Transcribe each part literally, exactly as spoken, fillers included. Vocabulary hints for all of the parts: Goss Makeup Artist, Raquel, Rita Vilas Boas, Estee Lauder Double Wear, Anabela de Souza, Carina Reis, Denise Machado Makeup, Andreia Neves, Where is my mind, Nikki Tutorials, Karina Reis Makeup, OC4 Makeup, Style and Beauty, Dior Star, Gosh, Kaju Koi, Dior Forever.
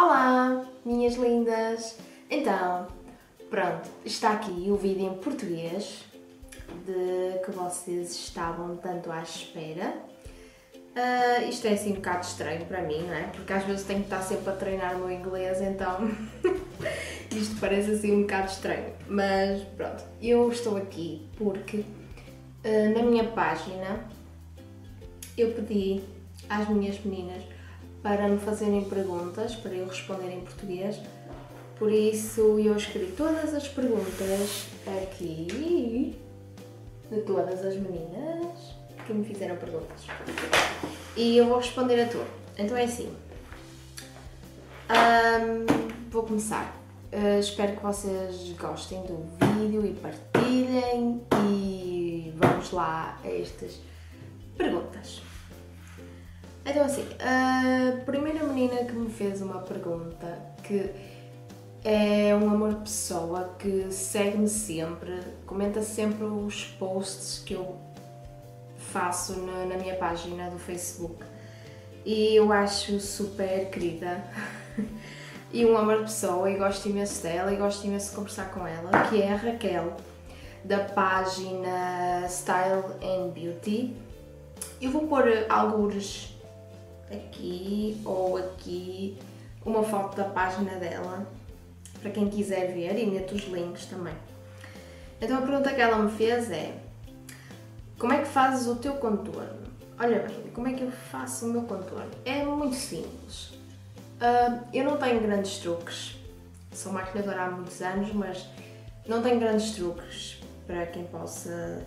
Olá, minhas lindas! Então, pronto, está aqui o vídeo em português de que vocês estavam tanto à espera. Uh, isto é assim um bocado estranho para mim, não é? Porque às vezes tenho que estar sempre a treinar o meu inglês, então isto parece assim um bocado estranho. Mas pronto, eu estou aqui porque uh, na minha página eu pedi às minhas meninas para me fazerem perguntas, para eu responder em português. Por isso eu escrevi todas as perguntas aqui, de todas as meninas que me fizeram perguntas. E eu vou responder a todas. Então é assim, um, vou começar. Uh, espero que vocês gostem do vídeo e partilhem e vamos lá a estas perguntas. Então assim, a primeira menina que me fez uma pergunta, que é um amor de pessoa, que segue-me sempre, comenta sempre os posts que eu faço na, na minha página do Facebook e eu acho super querida e um amor de pessoa, e gosto imenso dela e gosto imenso de conversar com ela, que é a Raquel, da página Style and Beauty. Eu vou pôr algures aqui ou aqui uma foto da página dela, para quem quiser ver, e meto os links também. Então a pergunta que ela me fez é: como é que fazes o teu contorno? Olha bem, como é que eu faço o meu contorno? É muito simples. Uh, eu não tenho grandes truques, sou maquilhadora há muitos anos, mas não tenho grandes truques, para quem possa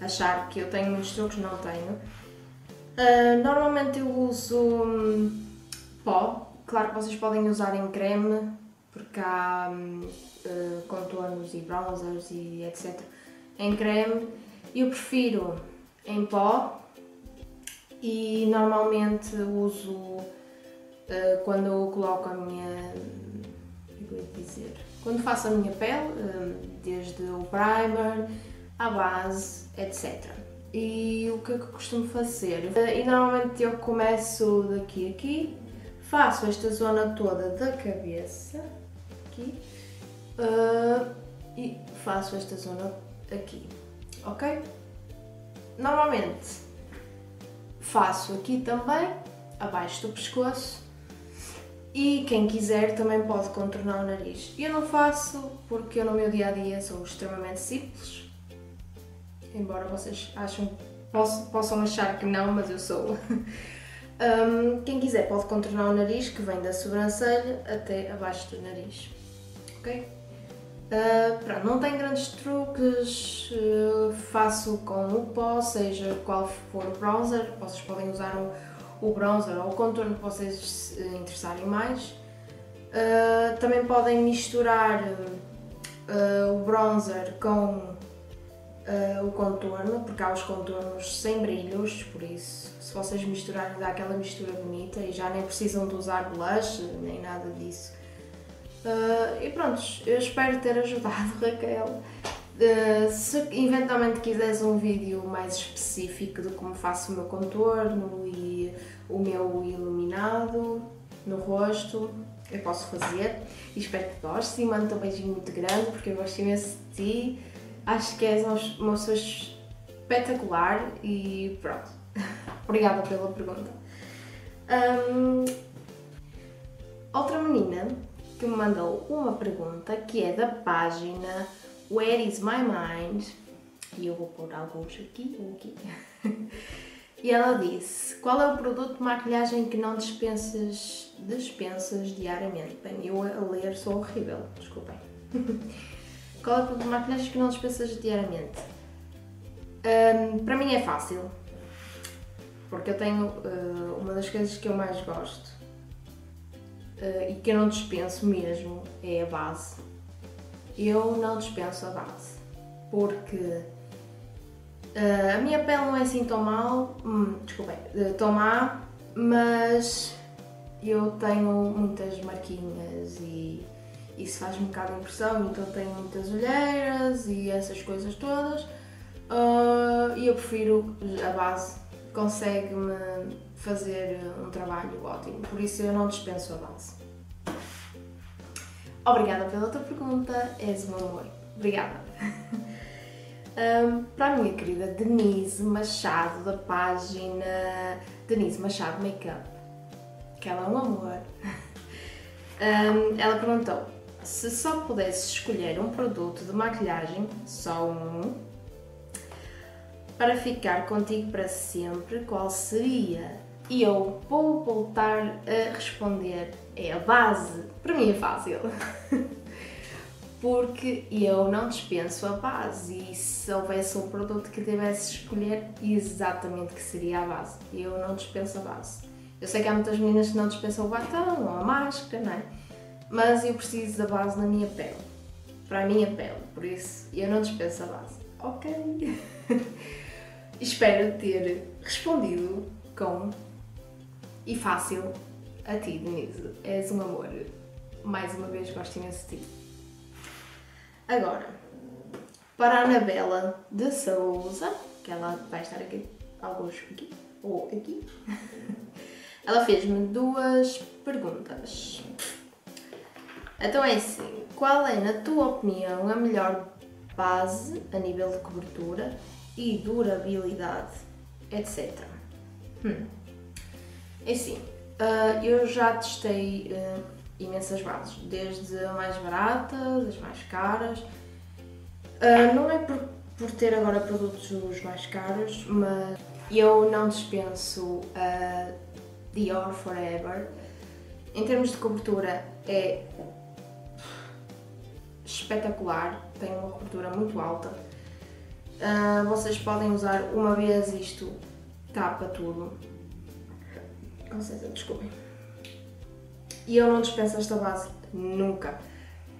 achar que eu tenho muitos truques, não tenho. Uh, normalmente eu uso um, pó, claro que vocês podem usar em creme, porque há um, uh, contornos e bronzers e etcétera em creme. Eu prefiro em pó e normalmente uso uh, quando eu coloco a minha, eu ia dizer, quando faço a minha pele, uh, desde o primer, à base, etcétera. E o que é que eu costumo fazer? E normalmente eu começo daqui a aqui, faço esta zona toda da cabeça, aqui, uh, e faço esta zona aqui, ok? Normalmente faço aqui também, abaixo do pescoço, e quem quiser também pode contornar o nariz. Eu não faço porque eu no meu dia a dia sou extremamente simples. Embora vocês acham, posso, possam achar que não, mas eu sou. um, quem quiser pode contornar o nariz, que vem da sobrancelha até abaixo do nariz, ok? Uh, pronto, não tenho grandes truques, uh, faço com o pó, seja qual for o bronzer, vocês podem usar o, o bronzer ou o contorno que vocês se interessarem mais. Uh, também podem misturar uh, o bronzer com Uh, o contorno, porque há os contornos sem brilhos, por isso se vocês misturarem dá aquela mistura bonita e já nem precisam de usar blush nem nada disso. Uh, e pronto, eu espero ter ajudado, Raquel. Uh, se eventualmente quiseres um vídeo mais específico de como faço o meu contorno e o meu iluminado no rosto, eu posso fazer e espero que gostes, e mando-te um beijinho muito grande porque eu gosto imenso de ti. Acho que és uma pessoa espetacular e pronto. Obrigada pela pergunta. Um, outra menina que me mandou uma pergunta, que é da página Where is my mind, e eu vou pôr alguns aqui ou aqui, e ela disse: qual é o produto de maquilhagem que não dispensas, dispensas diariamente? Bem, eu a ler sou horrível, desculpem. Qual é o produto de maquilhagem que não dispensas diariamente? Um, para mim é fácil, porque eu tenho uh, uma das coisas que eu mais gosto uh, e que eu não dispenso mesmo é a base. Eu não dispenso a base, porque uh, a minha pele não é assim tão mal, hum, desculpem, uh, tão má, mas eu tenho muitas marquinhas e isso faz-me um bocado de impressão, então tenho muitas olheiras e essas coisas todas, uh, e eu prefiro a base, consegue-me fazer um trabalho ótimo, por isso eu não dispenso a base. Obrigada pela tua pergunta, és um amor. Obrigada. Um, para a minha querida Denise Machado, da página Denise Machado Makeup, que ela é um amor, um, ela perguntou se só pudesse escolher um produto de maquilhagem, só um, para ficar contigo para sempre, qual seria? E eu vou voltar a responder, é a base, para mim é fácil. Porque eu não dispenso a base e se houvesse um produto que tivesse escolher, exatamente que seria a base. Eu não dispenso a base. Eu sei que há muitas meninas que não dispensam o batom ou a máscara, não é? Mas eu preciso da base na minha pele, para a minha pele, por isso eu não dispenso a base. Ok? Espero ter respondido com e fácil a ti, Denise. És um amor. Mais uma vez gosto imenso de ti. Agora, para a Anabela de Souza, que ela vai estar aqui, alguns aqui, ou aqui, ela fez-me duas perguntas. Então é assim, qual é, na tua opinião, a melhor base a nível de cobertura e durabilidade, etcétera? Hum. É assim, eu já testei imensas bases, desde a mais barata, as mais caras. Uh, não é por, por ter agora produtos mais caros, mas eu não dispenso a uh, Dior Forever. Em termos de cobertura é espetacular, tem uma cobertura muito alta. Uh, vocês podem usar uma vez isto, tapa tudo. Com certeza, desculpem. E eu não dispenso esta base nunca.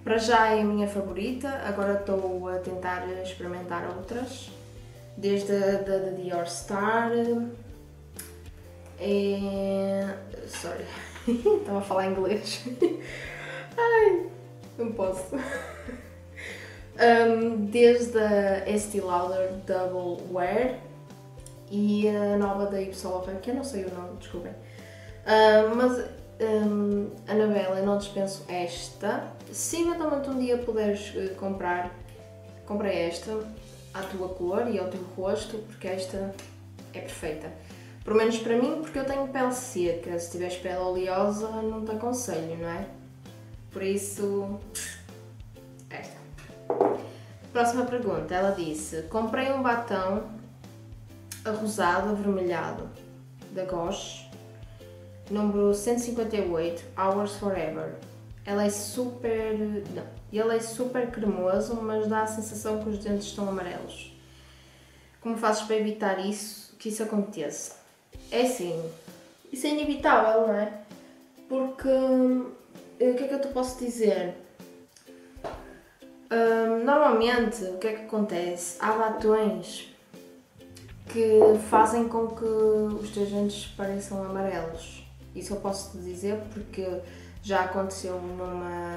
Para já é a minha favorita, agora estou a tentar experimentar outras, desde a da, da Dior Star, e... sorry, estava a falar inglês, ai, não posso, um, desde a Estee Lauder Double Wear e a nova da Y, que eu não sei o nome, desculpem, um, mas Um, Anabela, eu não dispenso esta. Se eventualmente um dia puderes uh, comprar, compra esta à tua cor e ao teu rosto, porque esta é perfeita. Pelo menos para mim, porque eu tenho pele seca. Se tiveres pele oleosa, não te aconselho, não é? Por isso, esta. Próxima pergunta, ela disse: comprei um batom arrosado avermelhado da Gosh, número cento e cinquenta e oito, Hours Forever. Ela é super... não, ele é super cremoso, mas dá a sensação que os dentes estão amarelos. Como fazes para evitar isso, que isso aconteça? É assim, isso é inevitável, não é? Porque, o que é que eu te posso dizer? Hum, normalmente, o que é que acontece? Há batons que fazem com que os teus dentes pareçam amarelos. Isso eu posso te dizer porque já aconteceu numa,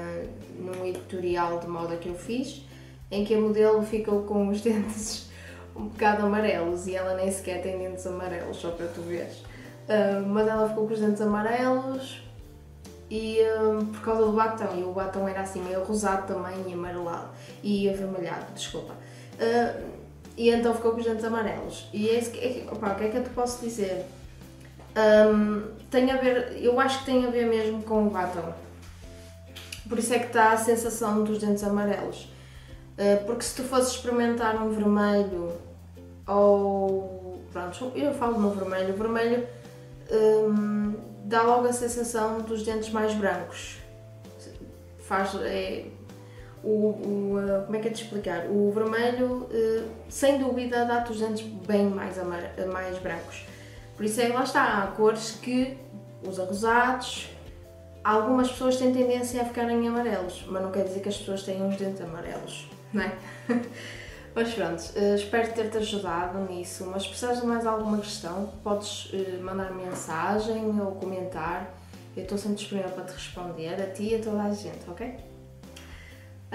num editorial de moda que eu fiz, em que a modelo ficou com os dentes um bocado amarelos e ela nem sequer tem dentes amarelos, só para tu veres. Uh, mas ela ficou com os dentes amarelos e uh, por causa do batom, e o batom era assim meio rosado também e amarelado, e avermelhado, desculpa. Uh, e então ficou com os dentes amarelos. E é isso que, opa, o que é que eu te posso dizer? Um, tem a ver, eu acho que tem a ver mesmo com o batom, por isso é que está a sensação dos dentes amarelos, uh, porque se tu fosses experimentar um vermelho, ou pronto, eu falo no vermelho, o vermelho um, dá logo a sensação dos dentes mais brancos, faz, é, o, o, uh, como é que é de explicar, o vermelho uh, sem dúvida dá-te os dentes bem mais, mais brancos. Por isso é que lá está, há cores que os arrosados, algumas pessoas têm tendência a ficarem amarelos, mas não quer dizer que as pessoas tenham os dentes amarelos, não é? Mas pronto, espero ter-te ajudado nisso, mas se precisares de mais alguma questão, podes mandar mensagem ou comentar, eu estou sempre disponível para te responder, a ti e a toda a gente, ok?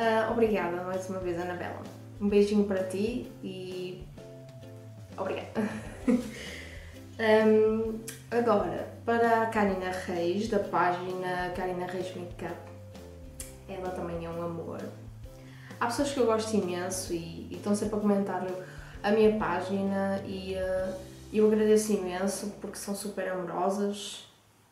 Uh, obrigada mais uma vez, Anabela. Um beijinho para ti e... obrigada! Um, agora, para a Karina Reis, da página Karina Reis Makeup, ela também é um amor. Há pessoas que eu gosto imenso e, e estão sempre a comentar a minha página e uh, eu agradeço imenso porque são super amorosas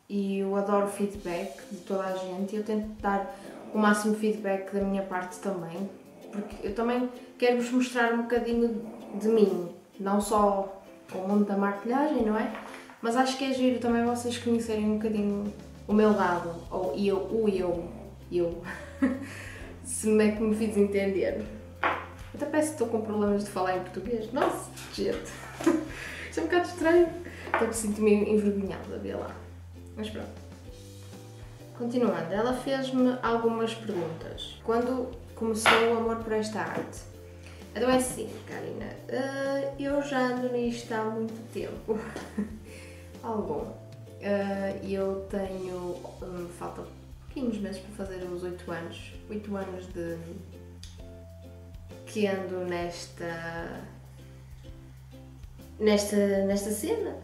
e eu adoro o feedback de toda a gente e eu tento dar o máximo feedback da minha parte também, porque eu também quero-vos mostrar um bocadinho de mim, não só o mundo da maquilhagem, não é? Mas acho que é giro também vocês conhecerem um bocadinho o meu lado, ou eu, o eu, eu, se não é que me fiz entender. Até parece que estou com problemas de falar em português, nossa, gente, isso é um bocado estranho, até me sinto-me envergonhada, vê lá, mas pronto. Continuando, ela fez-me algumas perguntas. Quando começou o amor por esta arte? Então é assim, Karina, uh, eu já ando nisto há muito tempo. Algum. Uh, eu tenho, um, falta pouquinhos meses para fazer uns oito anos. oito anos de que ando nesta, nesta, nesta cena,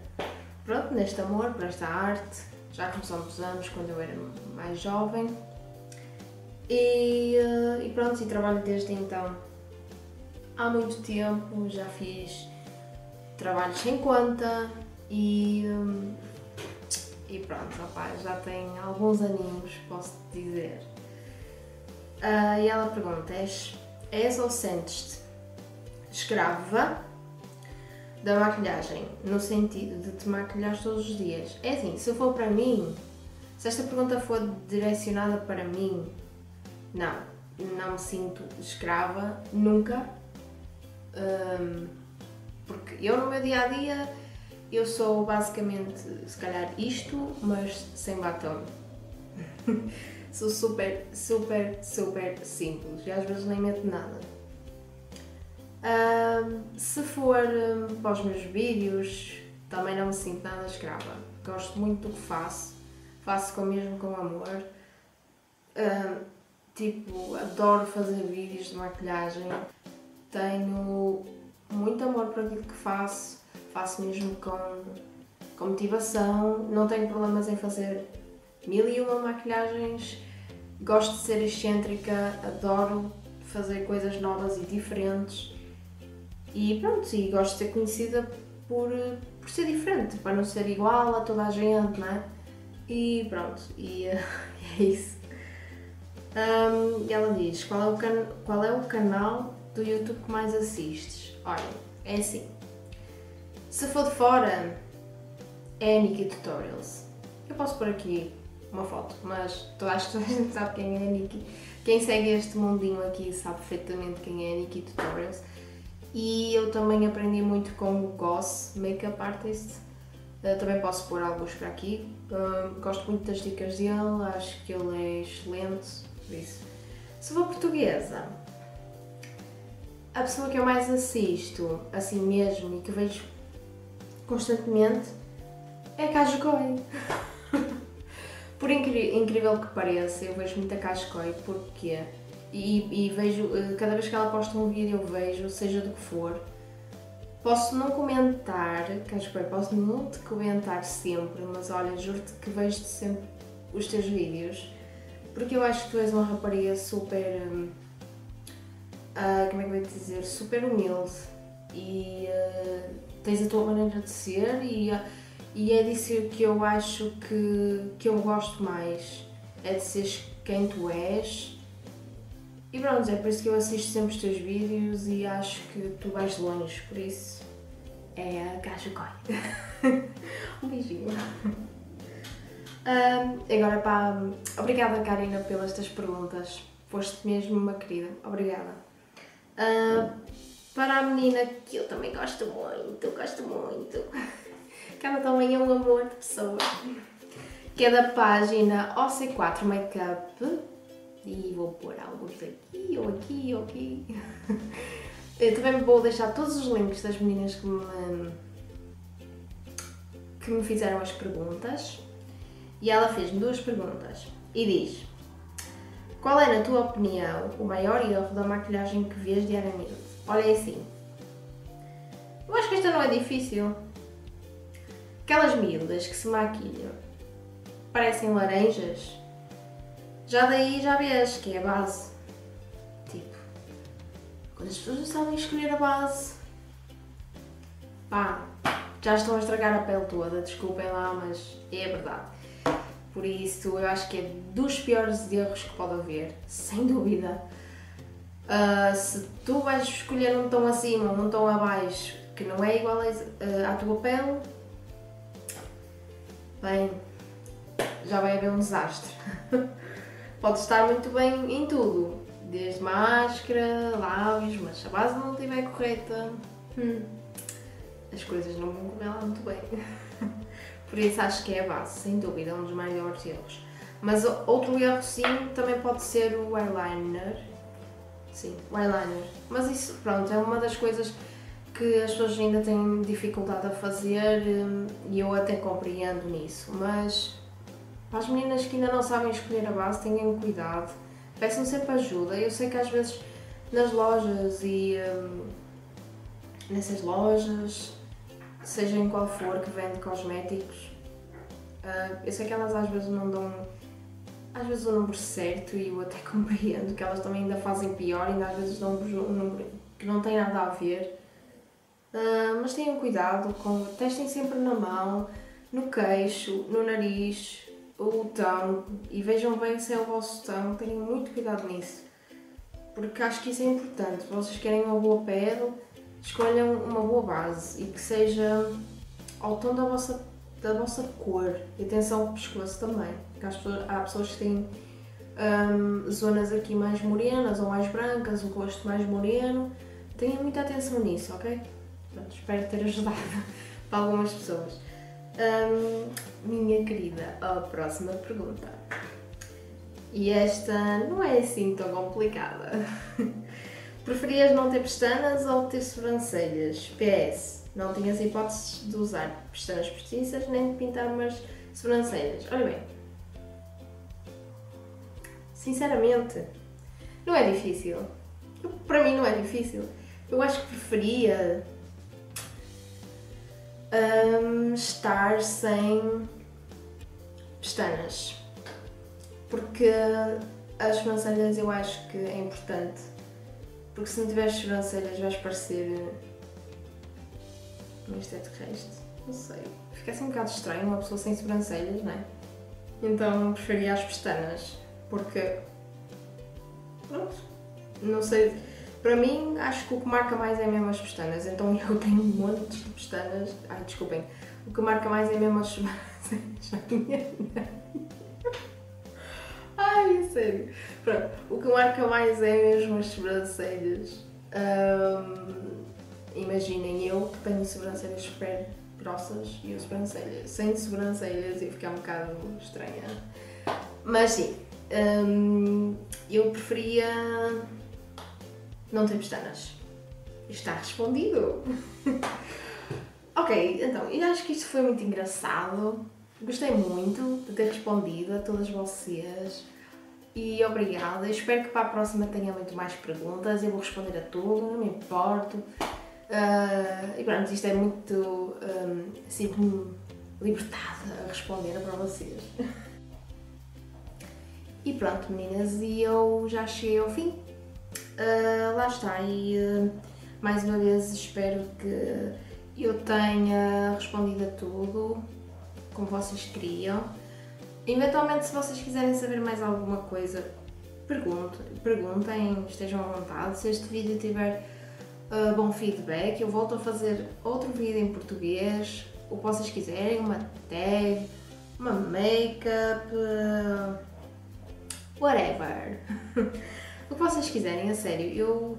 pronto, neste amor por esta arte. Já começou há muitos anos, quando eu era mais jovem, e, e pronto, e trabalho desde então há muito tempo, já fiz trabalhos sem conta e, e pronto, rapaz, já tem alguns aninhos, posso te dizer. Uh, e ela pergunta, és, és ou sentes-te escrava da maquilhagem, no sentido de te maquilhar todos os dias? É assim, se for para mim, se esta pergunta for direcionada para mim, não, não me sinto escrava, nunca, um, porque eu no meu dia-a-dia, eu sou basicamente, se calhar isto, mas sem batom, sou super, super, super simples e às vezes nem meto nada. Uh, se for uh, para os meus vídeos, também não me sinto nada escrava. Gosto muito do que faço, faço com mesmo com amor. Uh, tipo, adoro fazer vídeos de maquilhagem. Tenho muito amor para aquilo que faço, faço mesmo com, com motivação. Não tenho problemas em fazer mil e uma maquilhagens. Gosto de ser excêntrica, adoro fazer coisas novas e diferentes. E pronto, e gosto de ser conhecida por, por ser diferente, para não ser igual a toda a gente, não é? E pronto, e uh, é isso. Um, ela diz, qual é, o can qual é o canal do YouTube que mais assistes? Olha, é assim, se for de fora, é a Nikki Tutorials. Eu posso pôr aqui uma foto, mas tu acho que toda a gente sabe quem é a Nikki. Quem segue este mundinho aqui sabe perfeitamente quem é a Nikki Tutorials. E eu também aprendi muito com o Goss Makeup Artist, eu também posso pôr alguns para aqui. Um, gosto muito das dicas dele, acho que ele é excelente, por isso. Se for portuguesa, a pessoa que eu mais assisto, assim mesmo, e que vejo constantemente, é a Kaju Koi. Por incrível que pareça, eu vejo muito a Kaju Koi, porque... E, e vejo, cada vez que ela posta um vídeo eu vejo, seja do que for. Posso não comentar, que acho que posso não te comentar sempre, mas olha, juro-te que vejo sempre os teus vídeos, porque eu acho que tu és uma rapariga super, uh, como é que eu ia dizer, super humilde e uh, tens a tua maneira de ser e, uh, e é disso que eu acho que, que eu gosto mais, é de seres quem tu és. E pronto, é por isso que eu assisto sempre os teus vídeos e acho que tu vais longe, por isso é a Kaju Koi. Um beijinho. Um, agora pá, obrigada Karina pelas tuas perguntas, foste mesmo uma querida, obrigada. Um, para a menina que eu também gosto muito, gosto muito, que ela também é um amor de pessoa, que é da página O C quatro Makeup. E vou pôr alguns aqui, ou aqui, ou aqui. Eu também vou deixar todos os links das meninas que me, que me fizeram as perguntas. E ela fez-me duas perguntas. E diz, qual é, na tua opinião, o maior erro da maquilhagem que vês diariamente? Olha assim. Eu acho que esta não é difícil. Aquelas miúdas que se maquilham parecem laranjas. Já daí já vês que é a base. Tipo, quando as pessoas não sabem escolher a base, pá, já estão a estragar a pele toda, desculpem lá, mas é verdade. Por isso eu acho que é dos piores erros que pode haver, sem dúvida. Uh, se tu vais escolher um tom acima ou um tom abaixo que não é igual a, uh, à tua pele, bem, já vai haver um desastre. Pode estar muito bem em tudo, desde máscara, lábios, mas se a base não estiver correta, hum, as coisas não vão comer lá muito bem. Por isso acho que é a base, sem dúvida, um dos maiores erros. Mas outro erro sim, também pode ser o eyeliner. Sim, o eyeliner. Mas isso, pronto, é uma das coisas que as pessoas ainda têm dificuldade a fazer e eu até compreendo nisso. Mas para as meninas que ainda não sabem escolher a base, tenham cuidado, peçam sempre ajuda. Eu sei que às vezes nas lojas e hum, nessas lojas, seja em qual for, que vende cosméticos, uh, eu sei que elas às vezes não dão às vezes o número certo e eu até compreendo que elas também ainda fazem pior, ainda às vezes dão um número que não tem nada a ver, uh, mas tenham cuidado, com, testem sempre na mão, no queixo, no nariz, o tom, e vejam bem se é o vosso tom, tenham muito cuidado nisso, porque acho que isso é importante. Se vocês querem uma boa pele, escolham uma boa base e que seja ao tom da vossa da vossa cor. E atenção ao pescoço também, porque há pessoas que têm hum, zonas aqui mais morenas ou mais brancas, o rosto mais moreno. Tenham muita atenção nisso, ok? Pronto, espero ter ajudado para algumas pessoas. Hum, minha querida, a próxima pergunta. E esta não é assim tão complicada. Preferias não ter pestanas ou ter sobrancelhas? P S. Não tinhas hipóteses de usar pestanas postiças nem de pintar umas sobrancelhas. Olha bem, sinceramente, não é difícil. Eu, para mim não é difícil. Eu acho que preferia hum, estar sem pestanas, porque as sobrancelhas eu acho que é importante. Porque se não tiveres sobrancelhas vais parecer um extraterrestre, não sei. Fica assim um bocado estranho uma pessoa sem sobrancelhas, não é? Então preferia as pestanas, porque pronto, não sei, para mim acho que o que marca mais é mesmo as pestanas, então eu tenho um monte de pestanas, ai desculpem, o que marca mais é mesmo as sobrancelhas. Ai, sério. Pronto, o que marca mais é mesmo as sobrancelhas. Hum, imaginem eu que tenho sobrancelhas super grossas e eu sobrancelhas. Sem sobrancelhas ia ficar um bocado estranha. Mas sim, hum, eu preferia não ter pestanas. Está respondido. Ok, então, eu acho que isto foi muito engraçado. Gostei muito de ter respondido a todas vocês e obrigada. Eu espero que para a próxima tenha muito mais perguntas, eu vou responder a tudo, não me importo. Uh, e pronto, isto é muito, um, sinto-me libertada a responder para vocês. E pronto, meninas, e eu já cheguei ao fim. Uh, lá está, e uh, mais uma vez espero que eu tenha respondido a tudo como vocês queriam. Eventualmente, se vocês quiserem saber mais alguma coisa, perguntem, estejam à vontade. Se este vídeo tiver uh, bom feedback, eu volto a fazer outro vídeo em português, o que vocês quiserem, uma tag, uma make-up, uh, whatever. O que vocês quiserem, a sério, eu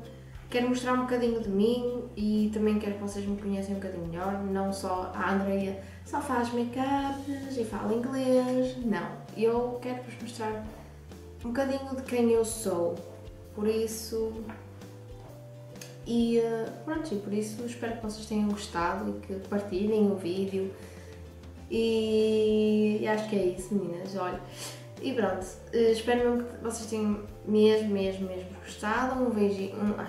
quero mostrar um bocadinho de mim e também quero que vocês me conheçam um bocadinho melhor, não só a Andrea só faz make-ups e fala inglês, não. Eu quero vos mostrar um bocadinho de quem eu sou, por isso, e pronto, e por isso espero que vocês tenham gostado e que partilhem o vídeo e, e acho que é isso, meninas, olha. E pronto, espero mesmo que vocês tenham mesmo, mesmo, mesmo gostado, um beijinho, um, ai.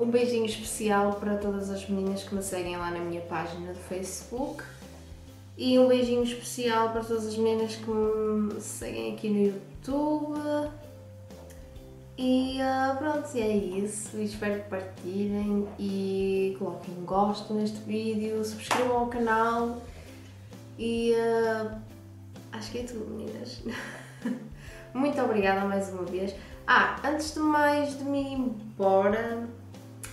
Um beijinho especial para todas as meninas que me seguem lá na minha página do Facebook E um beijinho especial para todas as meninas que me seguem aqui no YouTube. E uh, pronto, é isso. Espero que partilhem e coloquem um gosto neste vídeo, subscrevam ao canal e uh, acho que é tudo, meninas. Muito obrigada mais uma vez. Ah, antes de mais de me ir embora,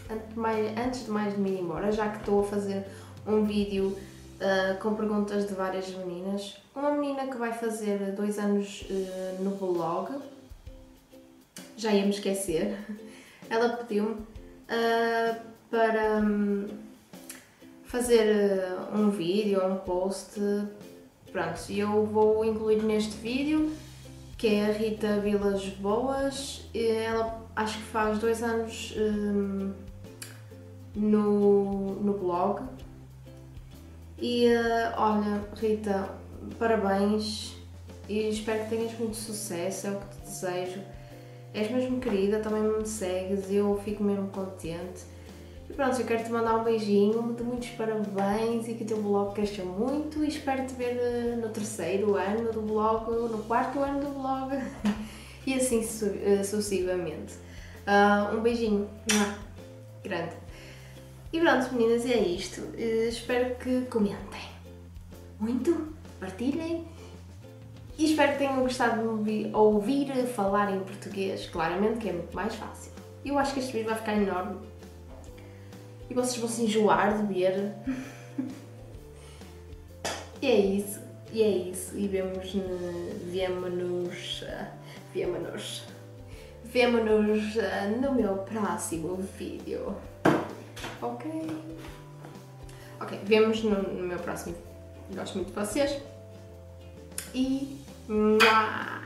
antes de mais, antes de, mais de me ir embora, já que estou a fazer um vídeo uh, com perguntas de várias meninas, uma menina que vai fazer dois anos uh, no blog, já ia me esquecer, ela pediu-me uh, para um, fazer uh, um vídeo ou um post, pronto, e eu vou incluir neste vídeo, que é a Rita Vilas Boas. Ela acho que faz dois anos um, no, no blog, e uh, olha, Rita, parabéns e espero que tenhas muito sucesso, é o que te desejo. És mesmo querida, também me segues e eu fico mesmo contente. E pronto, eu quero te mandar um beijinho, de muitos parabéns e que o teu blog cresça muito e espero te ver no terceiro ano do blog, no quarto ano do blog e assim su sucessivamente. Uh, um beijinho grande. E pronto, meninas, é isto. Uh, espero que comentem muito, partilhem. E espero que tenham gostado de ouvir, ouvir falar em português, claramente, que é muito mais fácil. Eu acho que este vídeo vai ficar enorme e vocês vão se enjoar de ver. E é isso, e é isso. E vemos-nos, vemo-nos, vemo-nos, vemo-nos no meu próximo vídeo. Ok? Ok, vemos no, no meu próximo vídeo. Gosto muito de vocês. E... Mua!